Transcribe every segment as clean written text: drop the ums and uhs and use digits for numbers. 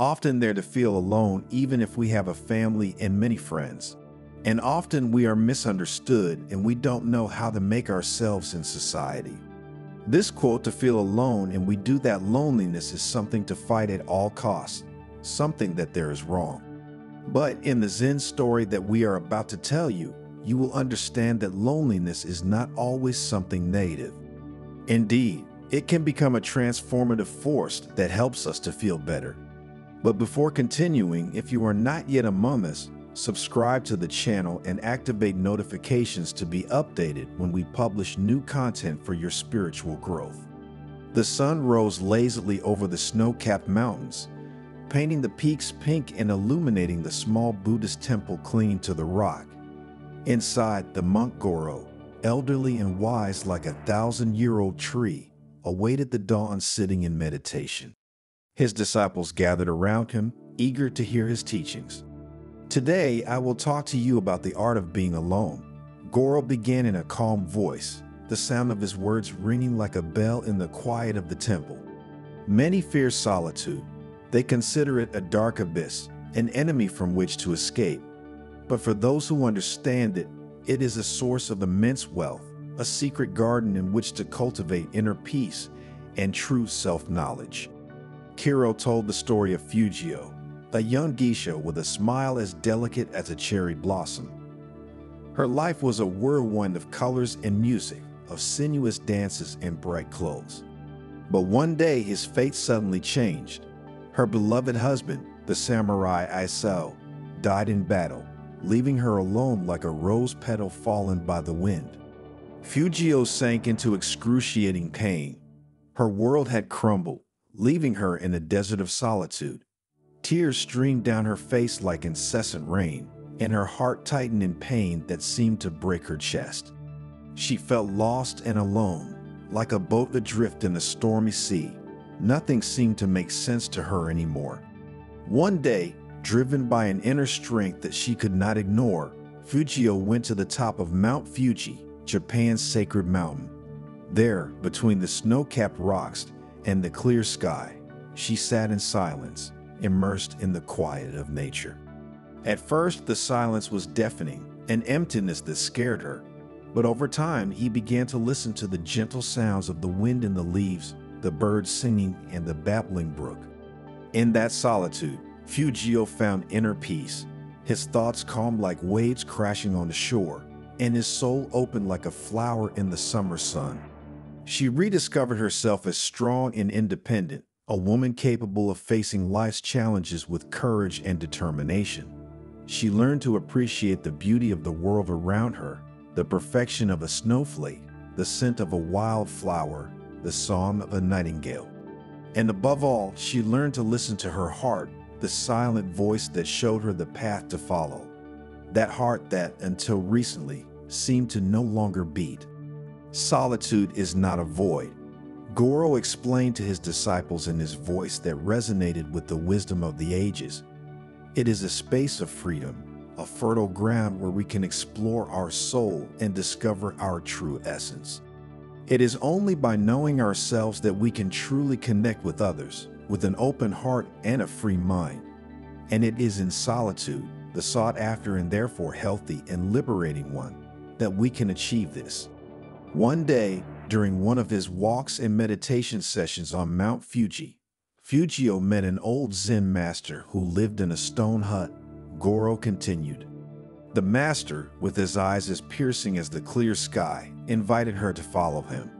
Often there to feel alone even if we have a family and many friends. And often we are misunderstood and we don't know how to make ourselves in society. This quote, to feel alone and we do that loneliness, is something to fight at all costs, something that there is wrong. But in the Zen story that we are about to tell you, you will understand that loneliness is not always something negative. Indeed, it can become a transformative force that helps us to feel better. But before continuing, if you are not yet among us, subscribe to the channel and activate notifications to be updated when we publish new content for your spiritual growth. The sun rose lazily over the snow-capped mountains, painting the peaks pink and illuminating the small Buddhist temple clinging to the rock. Inside, the monk Goro, elderly and wise like a thousand-year-old tree, awaited the dawn sitting in meditation. His disciples gathered around him, eager to hear his teachings. Today, I will talk to you about the art of being alone. Goro began in a calm voice, the sound of his words ringing like a bell in the quiet of the temple. Many fear solitude. They consider it a dark abyss, an enemy from which to escape. But for those who understand it, it is a source of immense wealth, a secret garden in which to cultivate inner peace and true self-knowledge. Goro told the story of Fujio, a young geisha with a smile as delicate as a cherry blossom. Her life was a whirlwind of colors and music, of sinuous dances and bright clothes. But one day his fate suddenly changed. Her beloved husband, the samurai Aisao, died in battle, leaving her alone like a rose petal fallen by the wind. Fujio sank into excruciating pain. Her world had crumbled, leaving her in a desert of solitude. Tears streamed down her face like incessant rain, and her heart tightened in pain that seemed to break her chest. She felt lost and alone, like a boat adrift in a stormy sea. Nothing seemed to make sense to her anymore. One day, driven by an inner strength that she could not ignore, Fujio went to the top of Mount Fuji, Japan's sacred mountain. There, between the snow-capped rocks and the clear sky, she sat in silence, immersed in the quiet of nature. At first, the silence was deafening, an emptiness that scared her. But over time, he began to listen to the gentle sounds of the wind in the leaves, the birds singing, and the babbling brook. In that solitude, Fujio found inner peace. His thoughts calmed like waves crashing on the shore, and his soul opened like a flower in the summer sun. She rediscovered herself as strong and independent, a woman capable of facing life's challenges with courage and determination. She learned to appreciate the beauty of the world around her, the perfection of a snowflake, the scent of a wildflower, the song of a nightingale. And above all, she learned to listen to her heart, the silent voice that showed her the path to follow. That heart that, until recently, seemed to no longer beat. Solitude is not a void. Goro explained to his disciples in his voice that resonated with the wisdom of the ages. It is a space of freedom, a fertile ground where we can explore our soul and discover our true essence. It is only by knowing ourselves that we can truly connect with others, with an open heart and a free mind. And it is in solitude, the sought-after and therefore healthy and liberating one, that we can achieve this. One day, during one of his walks and meditation sessions on Mount Fuji, Fujio met an old Zen master who lived in a stone hut, Goro continued. The master, with his eyes as piercing as the clear sky, invited her to follow him.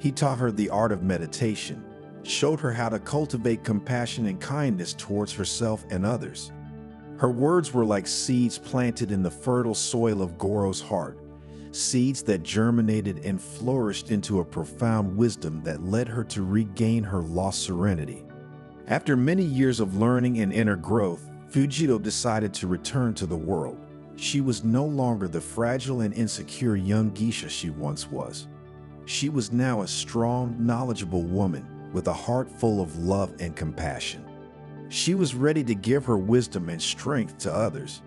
He taught her the art of meditation, showed her how to cultivate compassion and kindness towards herself and others. Her words were like seeds planted in the fertile soil of Goro's heart, seeds that germinated and flourished into a profound wisdom that led her to regain her lost serenity. After many years of learning and inner growth, Fujito decided to return to the world. She was no longer the fragile and insecure young geisha she once was. She was now a strong, knowledgeable woman with a heart full of love and compassion. She was ready to give her wisdom and strength to others.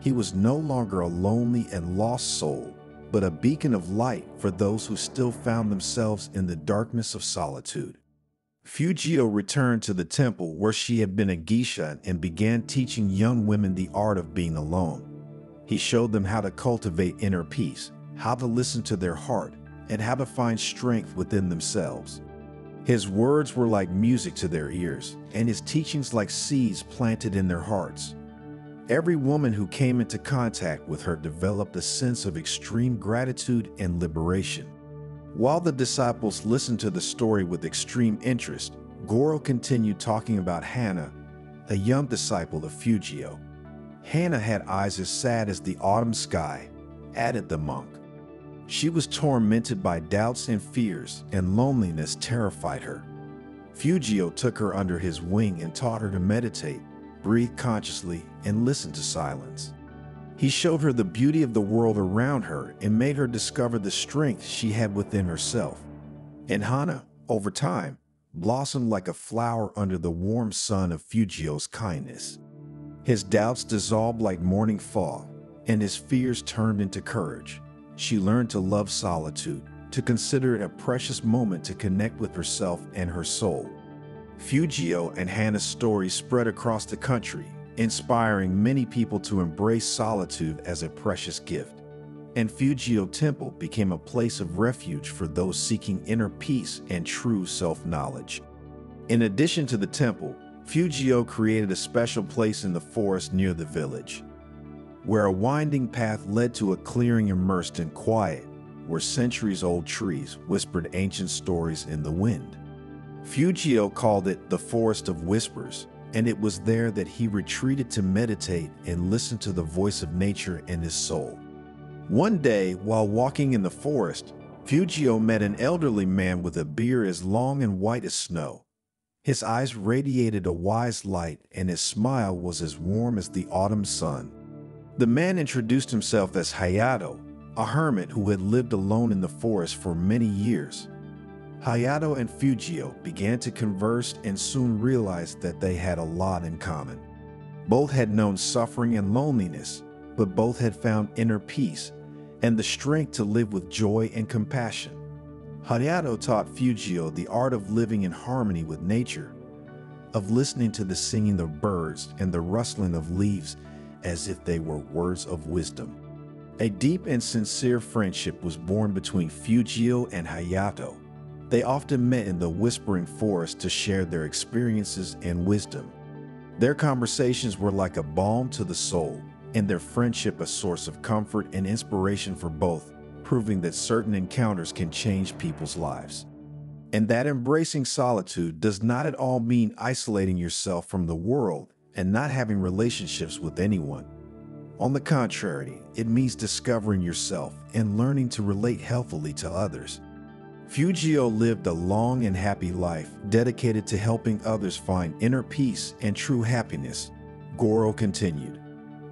He was no longer a lonely and lost soul, but a beacon of light for those who still found themselves in the darkness of solitude. Fujio returned to the temple where she had been a geisha and began teaching young women the art of being alone. He showed them how to cultivate inner peace, how to listen to their heart, and how to find strength within themselves. His words were like music to their ears, and his teachings like seeds planted in their hearts. Every woman who came into contact with her developed a sense of extreme gratitude and liberation. While the disciples listened to the story with extreme interest, Goro continued talking about Hana, a young disciple of Fujio. Hana had eyes as sad as the autumn sky, added the monk. She was tormented by doubts and fears, and loneliness terrified her. Fujio took her under his wing and taught her to meditate, breathe consciously, and listen to silence. He showed her the beauty of the world around her and made her discover the strength she had within herself. And Hana, over time, blossomed like a flower under the warm sun of Fujio's kindness. His doubts dissolved like morning fog, and his fears turned into courage. She learned to love solitude, to consider it a precious moment to connect with herself and her soul. Fujio and Hana's story spread across the country, inspiring many people to embrace solitude as a precious gift. And Fujio Temple became a place of refuge for those seeking inner peace and true self-knowledge. In addition to the temple, Fujio created a special place in the forest near the village, where a winding path led to a clearing immersed in quiet, where centuries-old trees whispered ancient stories in the wind. Fujio called it the Forest of Whispers, and it was there that he retreated to meditate and listen to the voice of nature in his soul. One day, while walking in the forest, Fujio met an elderly man with a beard as long and white as snow. His eyes radiated a wise light, and his smile was as warm as the autumn sun. The man introduced himself as Hayato, a hermit who had lived alone in the forest for many years. Hayato and Fujio began to converse and soon realized that they had a lot in common. Both had known suffering and loneliness, but both had found inner peace and the strength to live with joy and compassion. Hayato taught Fujio the art of living in harmony with nature, of listening to the singing of birds and the rustling of leaves as if they were words of wisdom. A deep and sincere friendship was born between Fujio and Hayato. They often met in the whispering forest to share their experiences and wisdom. Their conversations were like a balm to the soul, and their friendship a source of comfort and inspiration for both, proving that certain encounters can change people's lives. And that embracing solitude does not at all mean isolating yourself from the world and not having relationships with anyone. On the contrary, it means discovering yourself and learning to relate healthfully to others. Fujio lived a long and happy life dedicated to helping others find inner peace and true happiness. Goro continued.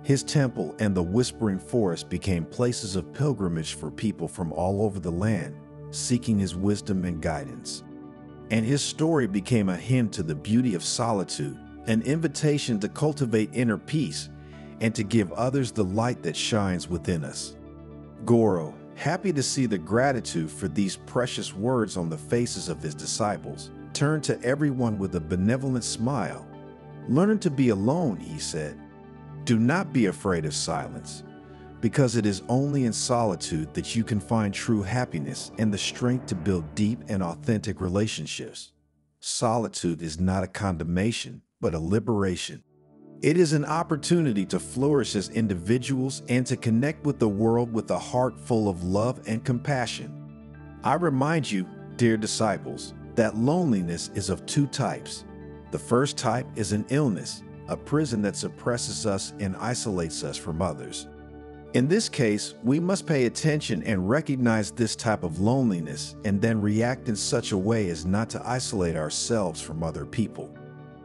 His temple and the Whispering Forest became places of pilgrimage for people from all over the land, seeking his wisdom and guidance. And his story became a hymn to the beauty of solitude, an invitation to cultivate inner peace and to give others the light that shines within us. Goro, happy to see the gratitude for these precious words on the faces of his disciples, turned to everyone with a benevolent smile. "Learning to be alone," he said. "Do not be afraid of silence, because it is only in solitude that you can find true happiness and the strength to build deep and authentic relationships. Solitude is not a condemnation, but a liberation. It is an opportunity to flourish as individuals and to connect with the world with a heart full of love and compassion. I remind you, dear disciples, that loneliness is of two types. The first type is an illness, a prison that suppresses us and isolates us from others. In this case, we must pay attention and recognize this type of loneliness and then react in such a way as not to isolate ourselves from other people.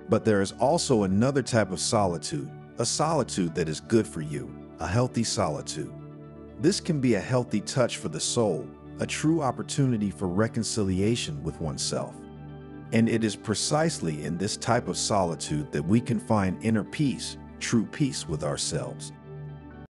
But there is also another type of solitude, a solitude that is good for you, a healthy solitude. This can be a healthy touch for the soul, a true opportunity for reconciliation with oneself. And it is precisely in this type of solitude that we can find inner peace, true peace with ourselves.